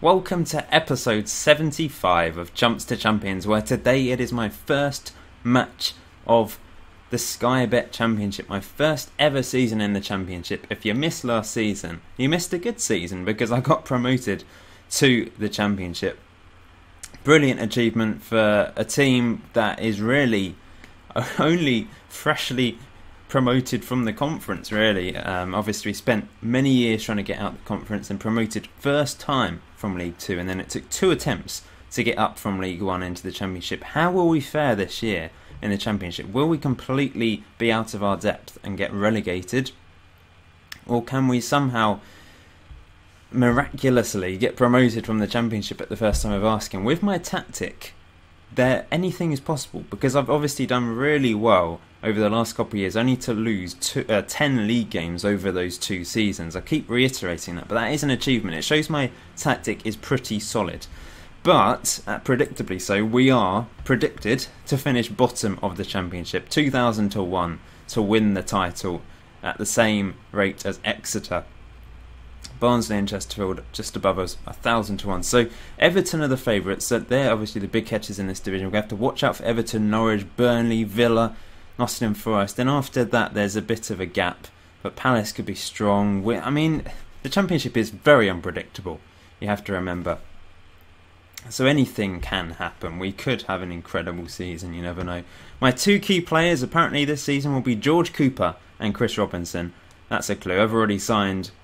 Welcome to episode 75 of Chumps to Champions, where today it is my first match of the Sky Bet Championship, my first ever season in the Championship. If you missed last season, you missed a good season because I got promoted to the Championship. Brilliant achievement for a team that is really only freshly promoted from the conference, really. Obviously spent many years trying to get out the conference and promoted first time from League Two, and then it took two attempts to get up from League One into the Championship. How will we fare this year in the Championship? Will we completely be out of our depth and get relegated? Or can we somehow miraculously get promoted from the Championship at the first time of asking? With my tactic, there anything is possible, because I've obviously done really well over the last couple of years, only to lose 10 league games over those two seasons. I keep reiterating that, but that is an achievement. It shows my tactic is pretty solid. But, predictably so, we are predicted to finish bottom of the Championship, 2,000 to 1, to win the title at the same rate as Exeter. Barnsley and Chesterfield just above us, 1,000 to 1. So Everton are the favourites. So they're obviously the big catchers in this division. We have to watch out for Everton, Norwich, Burnley, Villa, Nottingham Forest. Then after that, there's a bit of a gap, but Palace could be strong. I mean, the Championship is very unpredictable, you have to remember. So anything can happen. We could have an incredible season, you never know. My two key players apparently this season will be George Cooper and Chris Robinson. That's a clue. I've already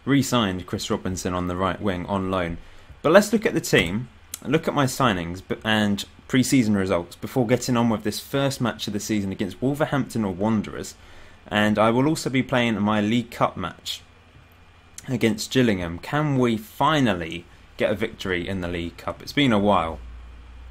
re-signed Chris Robinson on the right wing on loan. But let's look at the team, look at my signings and pre-season results before getting on with this first match of the season against Wolverhampton or Wanderers. And I will also be playing my League Cup match against Gillingham. Can we finally get a victory in the League Cup? It's been a while.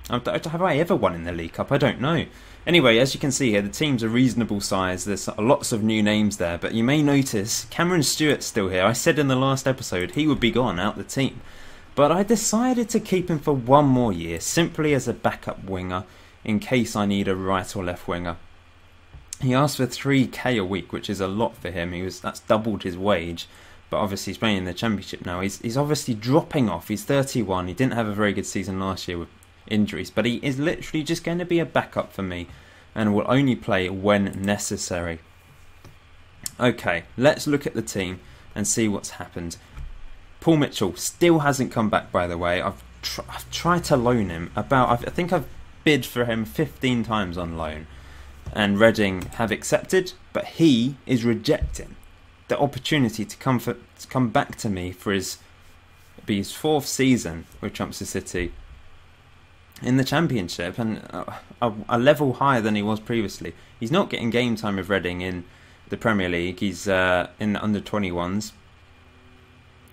Have I ever won in the League Cup? I don't know. Anyway, as you can see here, the team's a reasonable size. There's lots of new names there, but you may notice Cameron Stewart's still here. I said in the last episode he would be gone out the team, but I decided to keep him for one more year, simply as a backup winger in case I need a right or left winger. He asked for 3k a week, which is a lot for him. That's doubled his wage. But obviously he's playing in the Championship now. He's obviously dropping off. He's 31. He didn't have a very good season last year with injuries, but he is literally just going to be a backup for me and will only play when necessary. Okay, let's look at the team and see what's happened. Paul Mitchell still hasn't come back, by the way. I've tried to loan him I think I've bid for him 15 times on loan, and Reading have accepted, but he is rejecting the opportunity to come back to me for his fourth season with Chumps to City in the Championship, and a level higher than he was previously. He's not getting game time with Reading in the Premier League. He's in the under-21s,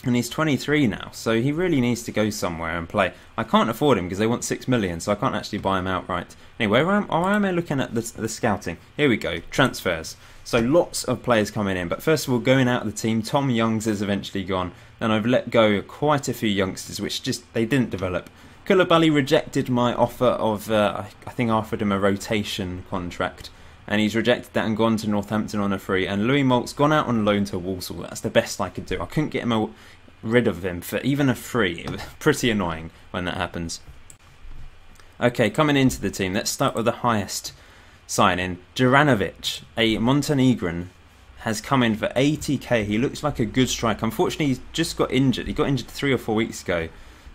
and he's 23 now, so he really needs to go somewhere and play. I can't afford him because they want $6 million, so I can't actually buy him outright. Anyway, where am I looking at the scouting? Here we go, transfers. So lots of players coming in, but first of all, going out of the team, Tom Youngs is eventually gone, and I've let go quite a few youngsters, which just, they didn't develop. Koulibaly rejected my offer of, I think I offered him a rotation contract, and he's rejected that and gone to Northampton on a free. And Louis Malt's gone out on loan to Walsall. That's the best I could do. I couldn't get him rid of him for even a free. It was pretty annoying when that happens. Okay, coming into the team, let's start with the highest sign-in. Juranovic, a Montenegrin, has come in for 80k. He looks like a good striker. Unfortunately, he's just got injured. He got injured 3 or 4 weeks ago,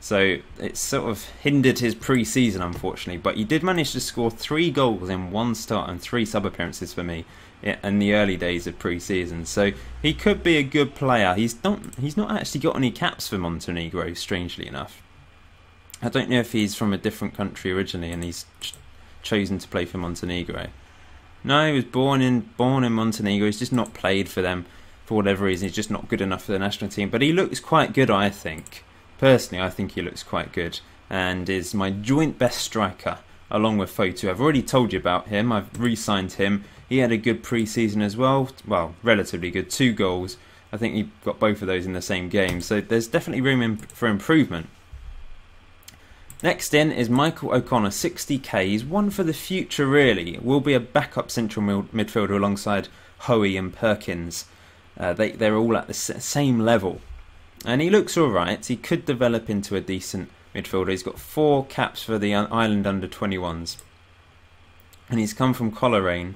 so it sort of hindered his pre-season, unfortunately. But he did manage to score 3 goals in 1 start and 3 sub-appearances for me in the early days of pre-season. So he could be a good player. He's not actually got any caps for Montenegro, strangely enough. I don't know if he's from a different country originally and he's chosen to play for Montenegro. No, he was born in Montenegro. He's just not played for them for whatever reason. He's just not good enough for the national team. But he looks quite good, I think. Personally, I think he looks quite good and is my joint best striker, along with Foto. I've already told you about him. I've re-signed him. He had a good pre-season as well. Well, relatively good. 2 goals. I think he got both of those in the same game. So there's definitely room for improvement. Next in is Michael O'Connor, 60k. He's one for the future, really. Will be a backup central midfielder alongside Hoey and Perkins. They're all at the same level. And he looks alright. He could develop into a decent midfielder. He's got 4 caps for the Ireland under-21s. And he's come from Coleraine,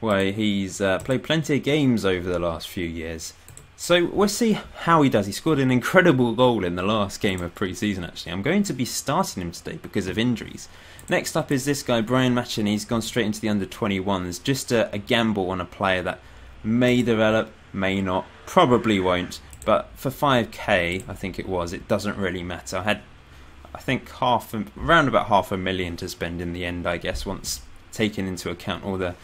where he's played plenty of games over the last few years. So we'll see how he does. He scored an incredible goal in the last game of pre-season, actually. I'm going to be starting him today because of injuries. Next up is this guy, Brian Machin. He's gone straight into the under-21s. Just a gamble on a player that may develop, may not, probably won't. But for 5k, I think it was, it doesn't really matter. I had, I think, around about £500,000 to spend in the end, I guess, once taking into account all the...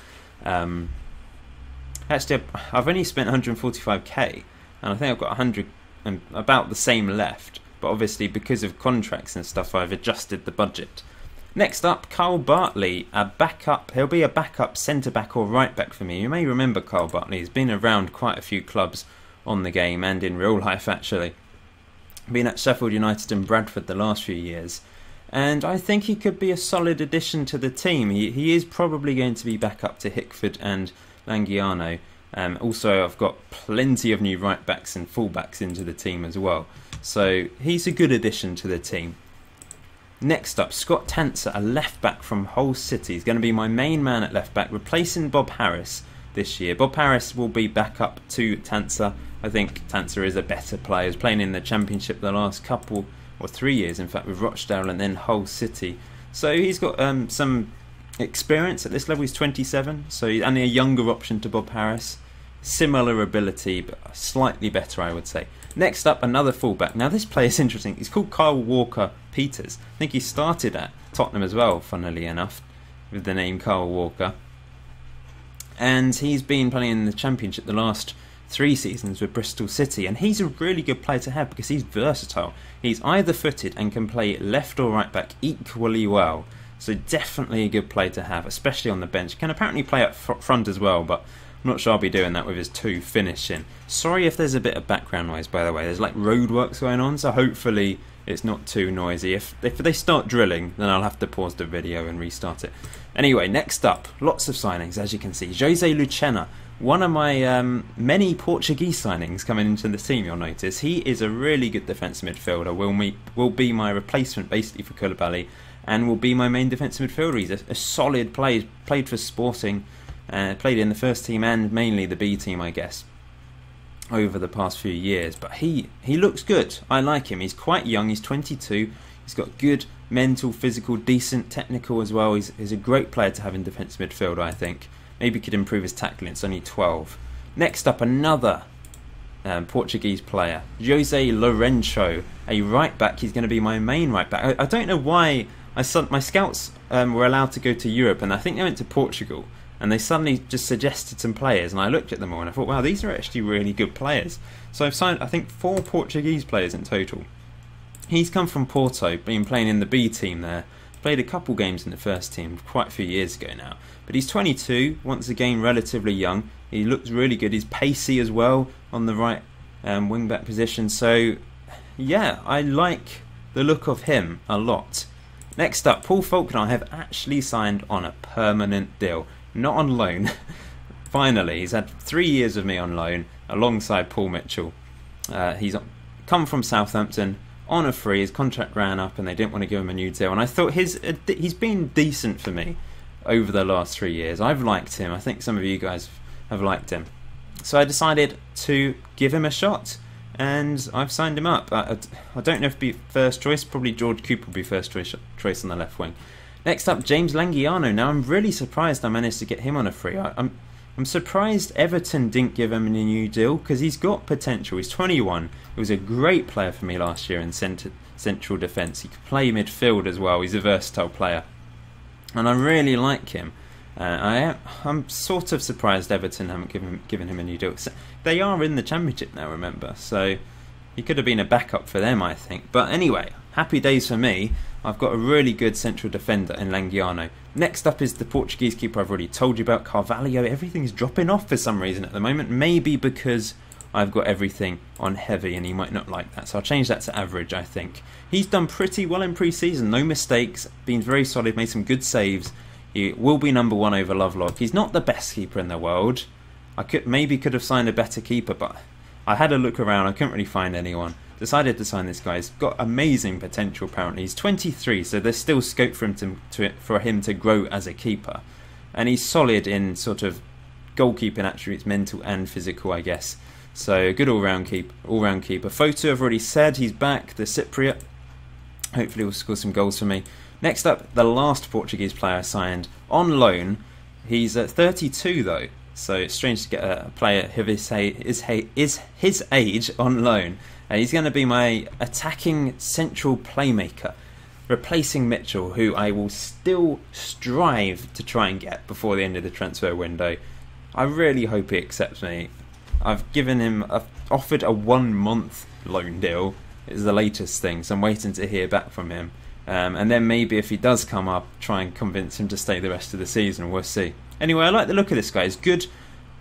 Actually, I've only spent 145k, and I think I've got 100 and about the same left. But obviously, because of contracts and stuff, I've adjusted the budget. Next up, Kyle Bartley, a backup. He'll be a backup centre back or right back for me. You may remember Kyle Bartley. He's been around quite a few clubs on the game and in real life, actually. Been at Sheffield United and Bradford the last few years. And I think he could be a solid addition to the team. He is probably going to be back up to Hickford and Langiano. Also, I've got plenty of new right-backs and full-backs into the team as well. So he's a good addition to the team. Next up, Scott Tanser, a left-back from Hull City. He's going to be my main man at left-back, replacing Bob Harris this year. Bob Harris will be back up to Tanser. I think Tanser is a better player. He's playing in the Championship the last couple or 3 years, in fact, with Rochdale and then Hull City. So he's got some experience at this level. He's 27, so he's only a younger option to Bob Harris. Similar ability, but slightly better, I would say. Next up, another fullback. Now, this player is interesting. He's called Kyle Walker-Peters. I think he started at Tottenham as well, funnily enough, with the name Kyle Walker. And he's been playing in the Championship the last 3 seasons with Bristol City, and he's a really good player to have because he's versatile. He's either-footed and can play left or right-back equally well, so definitely a good player to have, especially on the bench. Can apparently play up front as well, but I'm not sure I'll be doing that with his 2 finishing. Sorry if there's a bit of background noise, by the way. There's like roadworks going on, so hopefully it's not too noisy. If they start drilling, then I'll have to pause the video and restart it. Anyway, next up, lots of signings, as you can see. Jose Lucena, one of my many Portuguese signings coming into the team, you'll notice. He is a really good defensive midfielder, will be my replacement basically for Koulibaly, and will be my main defensive midfielder. He's a solid player, played for Sporting, played in the first team and mainly the B team, I guess, over the past few years. But he looks good. I like him. He's quite young. He's 22. He's got good mental, physical, decent technical as well. He's a great player to have in defensive midfield, I think. Maybe he could improve his tackling. It's only 12. Next up, another Portuguese player, Jose Lourenço, a right back. He's going to be my main right back. I don't know why my scouts were allowed to go to Europe, and I think they went to Portugal. And they suddenly just suggested some players, and I looked at them all and I thought, wow, these are actually really good players. So I've signed, I think, 4 Portuguese players in total. He's come from Porto, been playing in the B team there. Played a couple games in the first team quite a few years ago now. But he's 22, once again relatively young. He looks really good. He's pacey as well on the right wing-back position. So, yeah, I like the look of him a lot. Next up, Paul Faulkner. I have actually signed on a permanent deal. Not on loan. Finally, he's had 3 years of me on loan alongside Paul Mitchell. He's come from Southampton on a free. His contract ran up and they didn't want to give him a new deal. And I thought he's been decent for me over the last 3 years. I've liked him. I think some of you guys have liked him. So I decided to give him a shot. And I've signed him up. I don't know if it'll be first choice. Probably George Cooper will be first choice on the left wing. Next up, James Langiano. Now, I'm really surprised I managed to get him on a free. I'm surprised Everton didn't give him a new deal because he's got potential. He's 21. He was a great player for me last year in central defence. He could play midfield as well. He's a versatile player. And I really like him. I'm sort of surprised Everton haven't given him a new deal. They are in the Championship now, remember. So he could have been a backup for them, I think. But anyway, happy days for me. I've got a really good central defender in Langiano. Next up is the Portuguese keeper I've already told you about, Carvalho. Everything's dropping off for some reason at the moment. Maybe because I've got everything on heavy and he might not like that. So I'll change that to average, I think. He's done pretty well in pre-season. No mistakes. Been very solid. Made some good saves. He will be #1 over Lovelock. He's not the best keeper in the world. I could have signed a better keeper, but I had a look around. I couldn't really find anyone. Decided to sign this guy. He's got amazing potential apparently. He's 23, so there's still scope for him to grow as a keeper. And he's solid in sort of goalkeeping attributes, mental and physical, I guess. So good all-round keeper. Foto, I've already said, he's back, the Cypriot. Hopefully he'll score some goals for me. Next up, the last Portuguese player I signed on loan. He's at 32 though, so it's strange to get a player who is his age on loan. He's going to be my attacking central playmaker, replacing Mitchell, who I will still strive to try and get before the end of the transfer window. I really hope he accepts me. I've given him, I've offered a 1 month loan deal. It's the latest thing, so I'm waiting to hear back from him. And then maybe if he does come up, try and convince him to stay the rest of the season. We'll see. Anyway, I like the look of this guy. He's good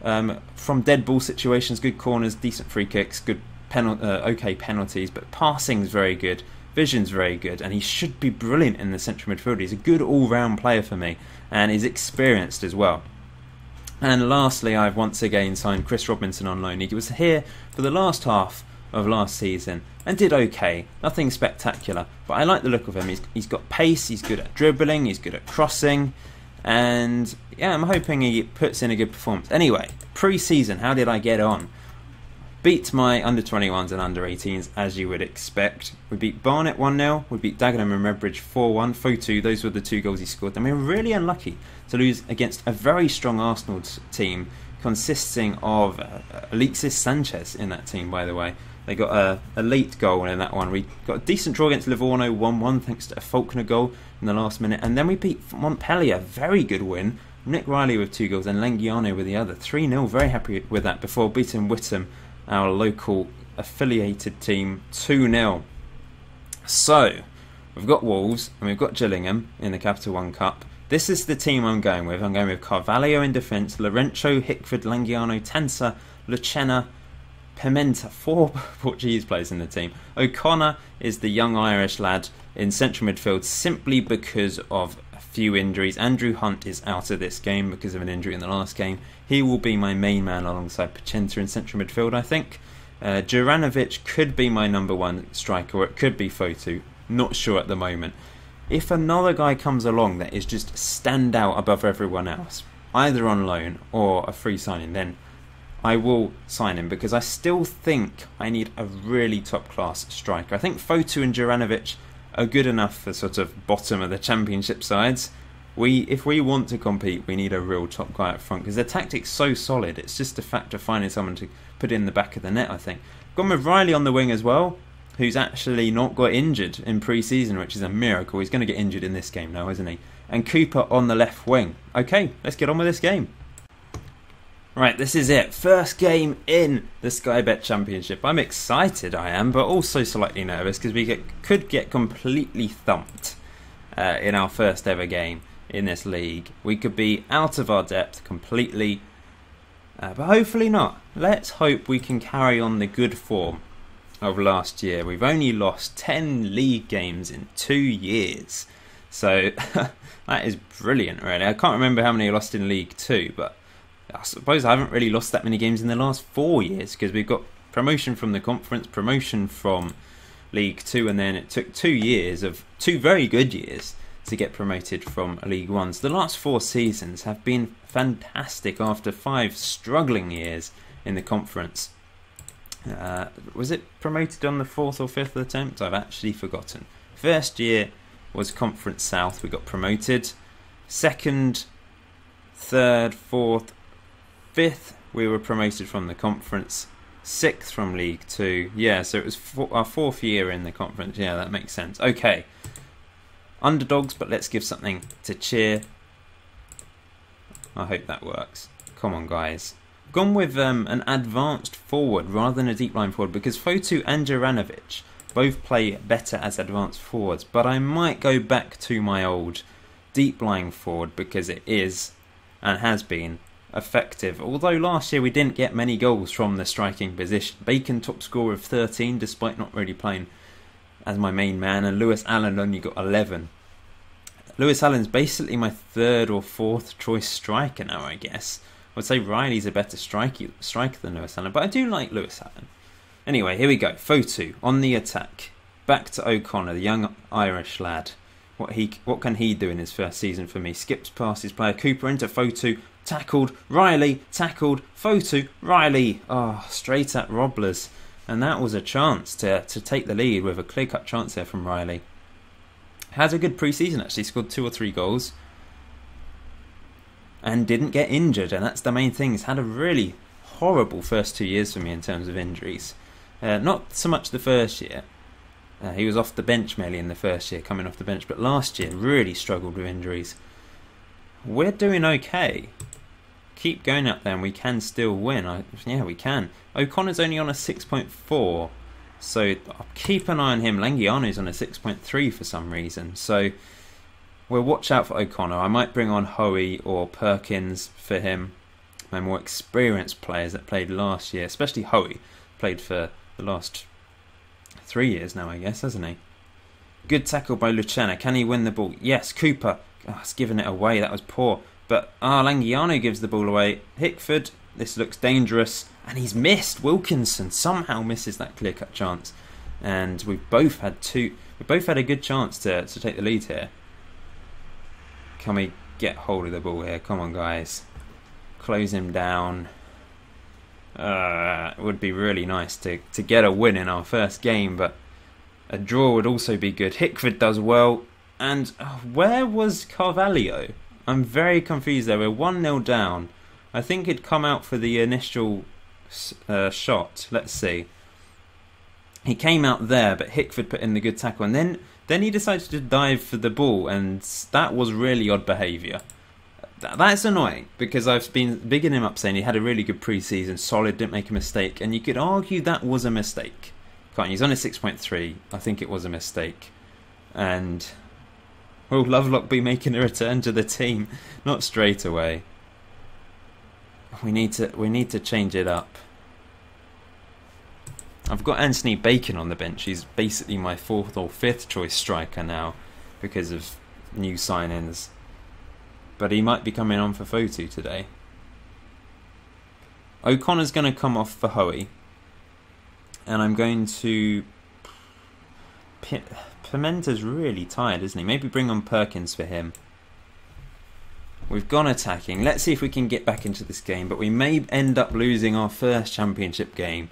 from dead ball situations, good corners, decent free kicks, good okay penalties, but passing's very good, vision's very good, and he should be brilliant in the central midfield. He's a good all-round player for me, and he's experienced as well. And lastly, I've once again signed Chris Robinson on loan. He was here for the last half of last season and did okay, nothing spectacular, but I like the look of him. He's got pace, he's good at dribbling, he's good at crossing, and yeah, I'm hoping he puts in a good performance. Anyway, pre-season, how did I get on? Beat my under-21s and under-18s as you would expect. We beat Barnet 1-0, we beat Dagenham and Redbridge 4-1, Foto, those were the two goals he scored, and we were really unlucky to lose against a very strong Arsenal team consisting of Alexis Sanchez in that team, by the way. They got a late goal in that one. We got a decent draw against Livorno 1-1 thanks to a Faulkner goal in the last minute. And then we beat Montpellier, very good win. Nick Riley with 2 goals and Langiano with the other. 3-0, very happy with that, before beating Whittam, our local affiliated team, 2-0. So, we've got Wolves and we've got Gillingham in the Capital One Cup. This is the team I'm going with. I'm going with Carvalho in defence, Lourenço, Hickford, Langiano, Tansa, Lucena, Pimenta. 4 Portuguese players in the team. O'Connor is the young Irish lad in central midfield simply because of a few injuries. Andrew Hunt is out of this game because of an injury in the last game. He will be my main man alongside Pimenta in central midfield, I think. Juranovic could be my number 1 striker, or it could be Foto. Not sure at the moment. If another guy comes along that is just stand out above everyone else, either on loan or a free signing, then I will sign him, because I still think I need a really top class striker. I think Foto and Juranovic are good enough for sort of bottom of the championship sides. If we want to compete, we need a real top guy up front, because their tactic's so solid. It's just a fact of finding someone to put in the back of the net, I think. Gone with Riley on the wing as well, who's actually not got injured in pre-season, which is a miracle. He's going to get injured in this game now, isn't he? And Cooper on the left wing. Okay, let's get on with this game. Right, this is it. First game in the Sky Bet Championship. I'm excited, I am, but also slightly nervous, because we could get completely thumped in our first ever game in this league. We could be out of our depth completely, but hopefully not. Let's hope we can carry on the good form of last year. We've only lost 10 league games in 2 years, so that is brilliant really. I can't remember how many I lost in League Two, but I suppose I haven't really lost that many games in the last 4 years, because we've got promotion from the conference, promotion from League Two, and then it took 2 years of 2 very good years to get promoted from League One. So the last 4 seasons have been fantastic after 5 struggling years in the conference. Was it promoted on the 4th or 5th attempt? I've actually forgotten. First year was Conference South, we got promoted. 2nd, 3rd, 4th, 5th, we were promoted from the conference. 6th from League Two. Yeah, so it was our 4th year in the conference. Yeah, that makes sense. Okay, underdogs, but let's give something to cheer. I hope that works. Come on, guys. Gone with an advanced forward rather than a deep line forward, because Foto and Juranovic both play better as advanced forwards, but I might go back to my old deep line forward, because it is and has been effective. Although last year we didn't get many goals from the striking position. Bacon top scorer of 13 despite not really playing as my main man, and Lewis Allen only got 11. Lewis Allen's basically my 3rd or 4th choice striker now, I guess. I would say Riley's a better striker than Lewis Allen, but I do like Lewis Allen. Anyway, here we go. Foto on the attack. Back to O'Connor, the young Irish lad. What can he do in his first season for me? Skips past his player. Cooper into Foto. Tackled. Riley. Tackled. Foto. Riley. Oh, straight at Roblers. And that was a chance to take the lead with a clear-cut chance there from Riley. Had a good pre-season, actually. Scored 2 or 3 goals. And didn't get injured. And that's the main thing. He's had a really horrible first 2 years for me in terms of injuries. Not so much the first year. He was off the bench mainly in the first year, coming off the bench. But last year, really struggled with injuries. We're doing okay. Keep going up there and we can still win. Yeah, we can. O'Connor's only on a 6.4. So I'll keep an eye on him. Langiano's on a 6.3 for some reason. So we'll watch out for O'Connor. I might bring on Hoey or Perkins for him. My more experienced players that played last year, especially Hoey, played for the last 3 years now, I guess, hasn't he? Good tackle by Lucena. Can he win the ball? Yes, Cooper. Oh, he's given it away. That was poor. But Langiano gives the ball away. Hickford, this looks dangerous. And he's missed. Wilkinson somehow misses that clear-cut chance. And we've both had a good chance to take the lead here. Can we get hold of the ball here? Come on, guys. Close him down. It would be really nice to get a win in our first game, but a draw would also be good. Hickford does well. And where was Carvalho? I'm very confused there. We're 1-0 down. I think he'd come out for the initial shot. Let's see. He came out there, but Hickford put in the good tackle. And then he decided to dive for the ball, and that was really odd behaviour. That's annoying, because I've been bigging him up, saying he had a really good pre-season, solid, didn't make a mistake. And you could argue that was a mistake. Can't you? He's on a 6.3. I think it was a mistake. And will Lovelock be making a return to the team? Not straight away. We need to change it up. I've got Anthony Bacon on the bench. He's basically my 4th or 5th choice striker now because of new sign-ins. But he might be coming on for Foto today. O'Connor's going to come off for Hoey. And I'm going to... Pimenta's really tired, isn't he? Maybe bring on Perkins for him. We've gone attacking. Let's see if we can get back into this game. But we may end up losing our first championship game.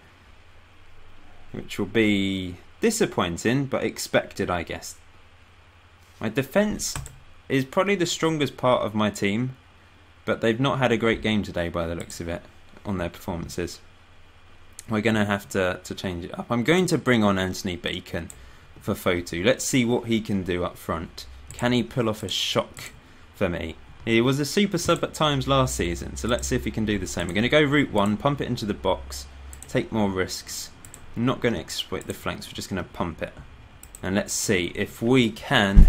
Which will be disappointing, but expected, I guess. My defence is probably the strongest part of my team, but they've not had a great game today by the looks of it on their performances. We're going to have to change it up. I'm going to bring on Anthony Bacon for Foto. Let's see what he can do up front. Can he pull off a shock for me? He was a super sub at times last season, so let's see if he can do the same. We're going to go route one, pump it into the box, take more risks. Not going to exploit the flanks, we're just going to pump it. And let's see if we can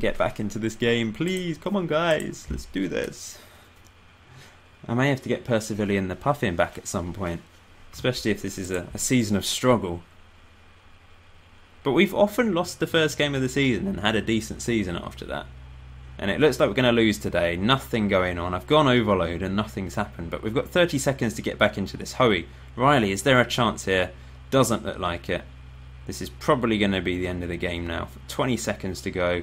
get back into this game, please. Come on, guys. Let's do this. I may have to get Percivilli and the Puffin back at some point, especially if this is a season of struggle. But we've often lost the first game of the season and had a decent season after that. And it looks like we're going to lose today. Nothing going on. I've gone overload and nothing's happened. But we've got 30 seconds to get back into this. Hoey, Riley, is there a chance here? Doesn't look like it. This is probably going to be the end of the game now. 20 seconds to go.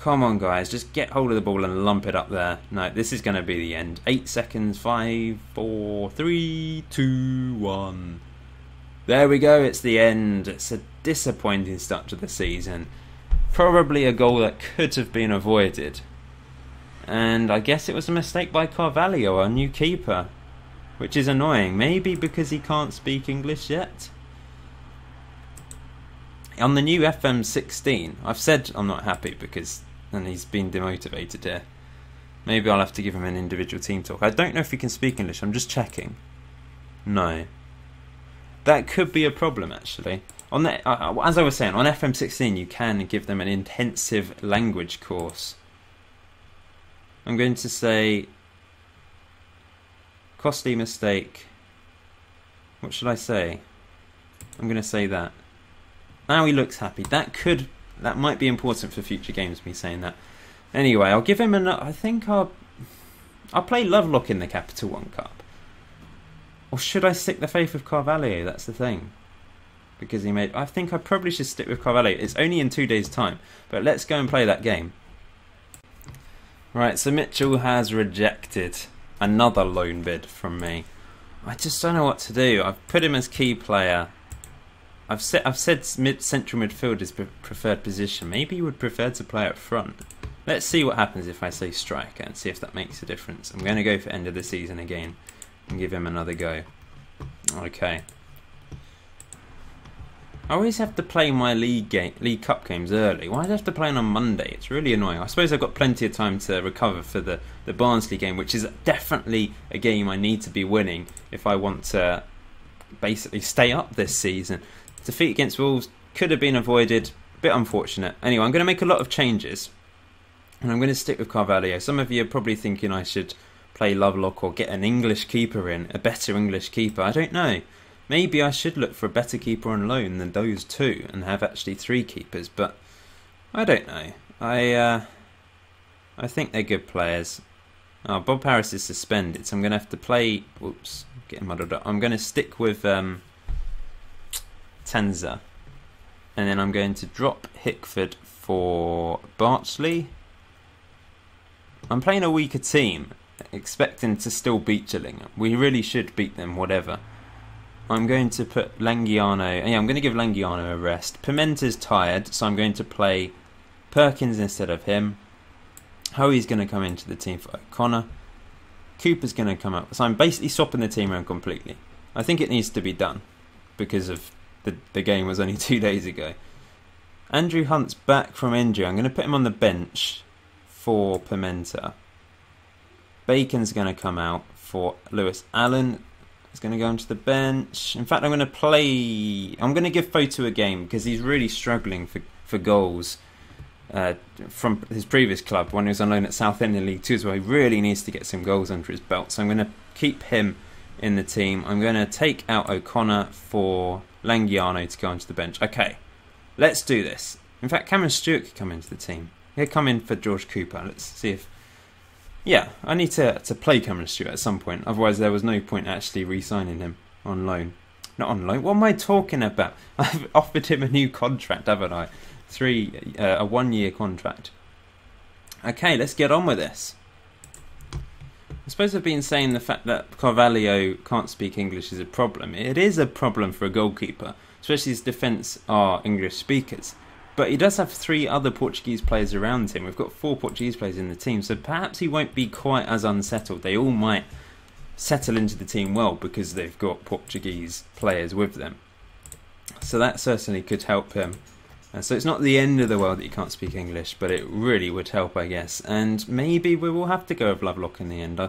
Come on, guys, just get hold of the ball and lump it up there. No, this is going to be the end. 8 seconds, 5, 4, 3, 2, 1. There we go, it's the end. It's a disappointing start to the season. Probably a goal that could have been avoided. And I guess it was a mistake by Carvalho, our new keeper, which is annoying. Maybe because he can't speak English yet. On the new FM16, I've said I'm not happy because... and he's been demotivated here. Maybe I'll have to give him an individual team talk. I don't know if he can speak English. I'm just checking. No. That could be a problem, actually. On the, as I was saying, on FM16, you can give them an intensive language course. I'm going to say... costly mistake. What should I say? I'm going to say that. Now he looks happy. That might be important for future games, me saying that. Anyway, I'll give him I think I'll play Lovelock in the Capital One Cup. Or should I stick the faith with Carvalho? That's the thing. Because he made... I think I probably should stick with Carvalho. It's only in 2 days' time. But let's go and play that game. Right, so Mitchell has rejected another loan bid from me. I just don't know what to do. I've put him as key player. I've said central midfield is preferred position. Maybe he would prefer to play up front. Let's see what happens if I say striker and see if that makes a difference. I'm going to go for end of the season again and give him another go. Okay. I always have to play my League Cup games early. Why do I have to play on Monday? It's really annoying. I suppose I've got plenty of time to recover for the Barnsley game, which is definitely a game I need to be winning if I want to basically stay up this season. Defeat against Wolves could have been avoided. Bit unfortunate. Anyway, I'm going to make a lot of changes. And I'm going to stick with Carvalho. Some of you are probably thinking I should play Lovelock or get an English keeper in. A better English keeper. I don't know. Maybe I should look for a better keeper on loan than those two. And have actually 3 keepers. But I don't know. I think they're good players. Oh, Bob Harris is suspended. So I'm going to have to play... Whoops. Getting muddled up. I'm going to stick with... Tenza, and then I'm going to drop Hickford for Bartley. I'm playing a weaker team, expecting to still beat Gillingham. We really should beat them, whatever. I'm going to put Langiano, yeah, I'm going to give Langiano a rest. Pimenta's tired, so I'm going to play Perkins instead of him. Hoey's going to come into the team for O'Connor. Cooper's going to come up, so I'm basically swapping the team around completely. I think it needs to be done, because of the game was only 2 days ago. Andrew Hunt's back from injury. I'm going to put him on the bench for Pimenta. Bacon's going to come out for Lewis Allen. He's going to go onto the bench. In fact, I'm going to give Foto a game because he's really struggling for goals from his previous club when he was on loan at Southend in League Two as well. He really needs to get some goals under his belt. So I'm going to keep him in the team. I'm going to take out O'Connor for Langiano to go onto the bench. Okay, let's do this. In fact, Cameron Stewart could come into the team. He'll come in for George Cooper. Let's see if... Yeah, I need to play Cameron Stewart at some point. Otherwise, there was no point actually re-signing him on loan. Not on loan. What am I talking about? I've offered him a new contract, haven't I? A 1-year contract. Okay, let's get on with this. I suppose I've been saying the fact that Carvalho can't speak English is a problem. It is a problem for a goalkeeper, especially his defence are English speakers. But he does have 3 other Portuguese players around him. We've got 4 Portuguese players in the team, so perhaps he won't be quite as unsettled. They all might settle into the team well because they've got Portuguese players with them. So that certainly could help him. And so it's not the end of the world that you can't speak English, but it really would help, I guess. And maybe we will have to go with Lovelock in the end.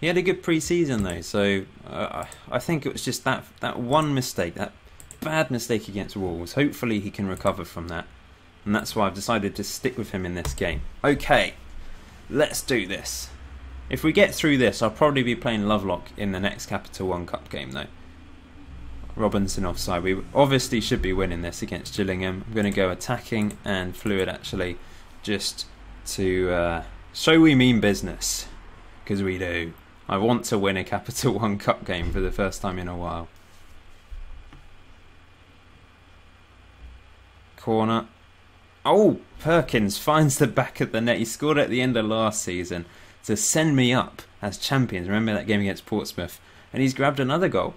He had a good pre-season, though, so I think it was just that one mistake, that bad mistake against Wolves. Hopefully he can recover from that. And that's why I've decided to stick with him in this game. Okay, let's do this. If we get through this, I'll probably be playing Lovelock in the next Capital One Cup game, though. Robinson offside. We obviously should be winning this against Gillingham. I'm going to go attacking and fluid actually, just to show we mean business, because we do. I want to win a Capital One Cup game for the first time in a while. Corner. Oh, Perkins finds the back of the net. He scored at the end of last season to send me up as champions. Remember that game against Portsmouth? And he's grabbed another goal,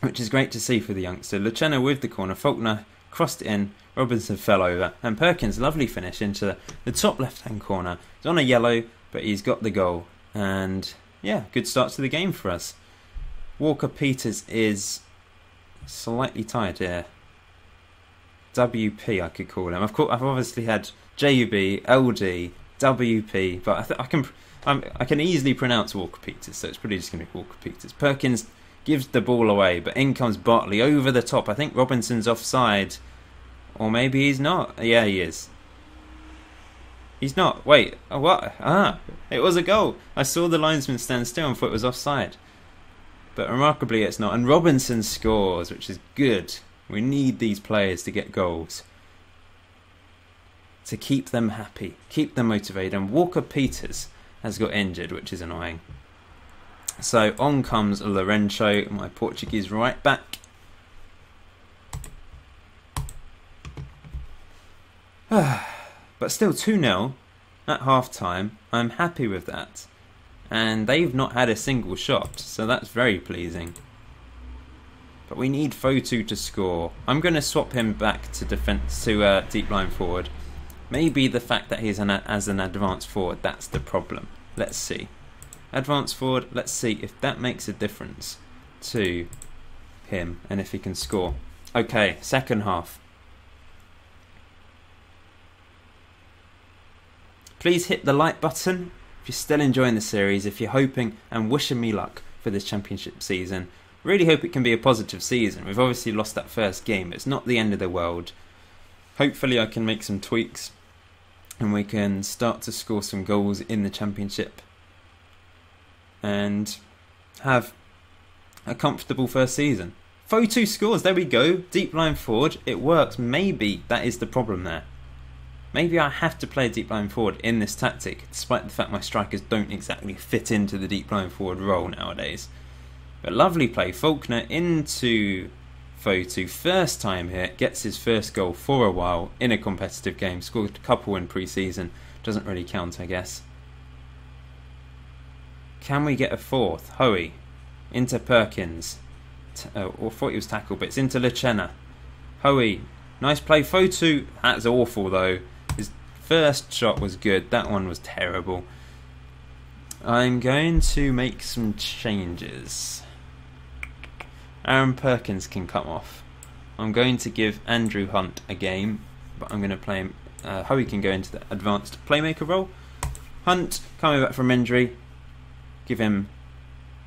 which is great to see for the youngster. Lucena with the corner, Faulkner crossed it in, Robinson fell over, and Perkins, lovely finish into the top left-hand corner. He's on a yellow, but he's got the goal. And, yeah, good start to the game for us. Walker-Peters is slightly tired here. WP, I could call him. I've obviously had JB, LD, WP, but I can easily pronounce Walker-Peters, so it's probably just going to be Walker-Peters. Perkins gives the ball away, but in comes Bartley over the top. I think Robinson's offside, or maybe he's not. Yeah, he is. He's not. Wait, oh, what? Ah, it was a goal. I saw the linesman stand still and thought it was offside, but remarkably it's not. And Robinson scores, which is good. We need these players to get goals to keep them happy, keep them motivated. And Walker-Peters has got injured, which is annoying. So on comes Lourenço, my Portuguese right back. But still 2-0 at half time. I'm happy with that. And they've not had a single shot, so that's very pleasing. But we need Foto to score. I'm going to swap him back to defense, to deep line forward. Maybe the fact that he's as an advanced forward, that's the problem. Let's see. Advanced forward, let's see if that makes a difference to him and if he can score. Okay, second half. Please hit the like button if you're still enjoying the series, if you're hoping and wishing me luck for this championship season. Really hope it can be a positive season. We've obviously lost that first game. It's not the end of the world. Hopefully I can make some tweaks and we can start to score some goals in the championship and have a comfortable first season. Foto scores, there we go. Deep line forward, it works. Maybe that is the problem there. Maybe I have to play deep line forward in this tactic, despite the fact my strikers don't exactly fit into the deep line forward role nowadays. But lovely play, Faulkner into Foto, first time here, gets his first goal for a while in a competitive game, scored a couple in pre-season, doesn't really count I guess. Can we get a fourth? Hoey, into Perkins, I thought he was tackled, but it's into Lucena. Hoey, nice play, Foto, that's awful though, his first shot was good, that one was terrible. I'm going to make some changes. Aaron Perkins can come off. I'm going to give Andrew Hunt a game, but I'm going to play him. Hoey can go into the advanced playmaker role. Hunt, coming back from injury, give him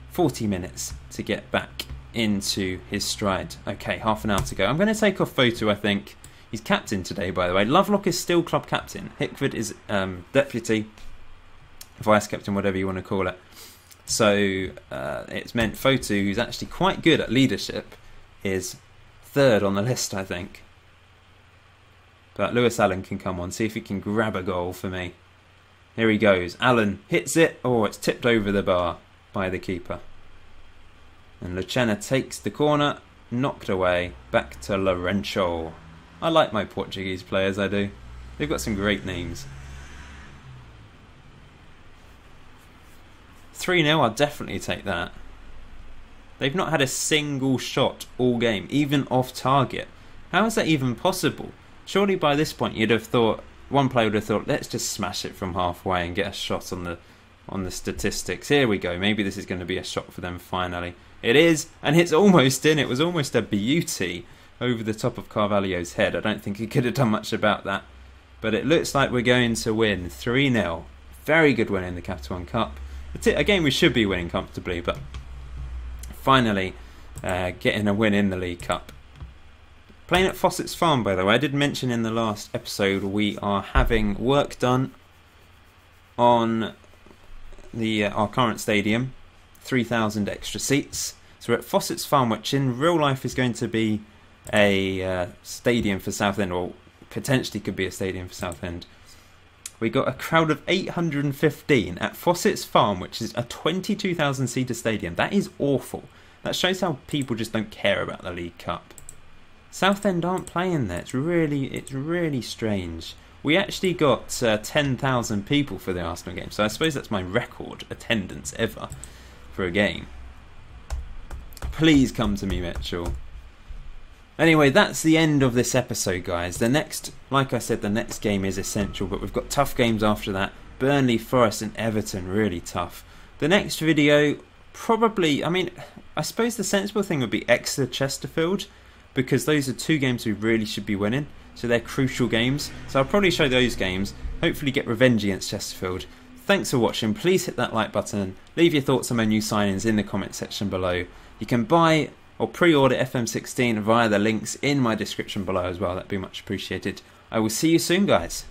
40 minutes to get back into his stride. Okay, half an hour to go. I'm going to take off Foto, I think. He's captain today, by the way. Lovelock is still club captain. Hickford is deputy, vice captain, whatever you want to call it. So it's meant Foto, who's actually quite good at leadership, is third on the list, I think. But Lewis Allen can come on, see if he can grab a goal for me. Here he goes. Allen hits it. Oh, it's tipped over the bar by the keeper. And Lucena takes the corner, knocked away, back to Lourenço. I like my Portuguese players, I do. They've got some great names. 3-0, I'll definitely take that. They've not had a single shot all game, even off target. How is that even possible? Surely by this point you'd have thought, one player would have thought, let's just smash it from halfway and get a shot on the statistics. Here we go, maybe this is going to be a shot for them finally. It is, and it's almost in. It was almost a beauty over the top of Carvalho's head. I don't think he could have done much about that. But it looks like we're going to win 3-0. Very good win in the Capital One Cup. A game we should be winning comfortably, but finally getting a win in the League Cup. Playing at Fossett's Farm, by the way. I did mention in the last episode we are having work done on the our current stadium, 3,000 extra seats. So we're at Fossett's Farm, which in real life is going to be a stadium for Southend, or potentially could be a stadium for Southend. We got a crowd of 815 at Fossett's Farm, which is a 22,000 seater stadium. That is awful. That shows how people just don't care about the League Cup. Southend aren't playing there. It's really strange. We actually got 10,000 people for the Arsenal game, so I suppose that's my record attendance ever for a game. Please come to me, Mitchell. Anyway, that's the end of this episode, guys. The next, like I said, the next game is essential, but we've got tough games after that. Burnley, Forest and Everton, really tough. The next video, probably, I mean, I suppose the sensible thing would be Exeter, Chesterfield, because those are two games we really should be winning. So they're crucial games. So I'll probably show those games, hopefully get revenge against Chesterfield. Thanks for watching. Please hit that like button. Leave your thoughts on my new signings in the comment section below. You can buy or pre-order FM16 via the links in my description below as well. That'd be much appreciated. I will see you soon, guys.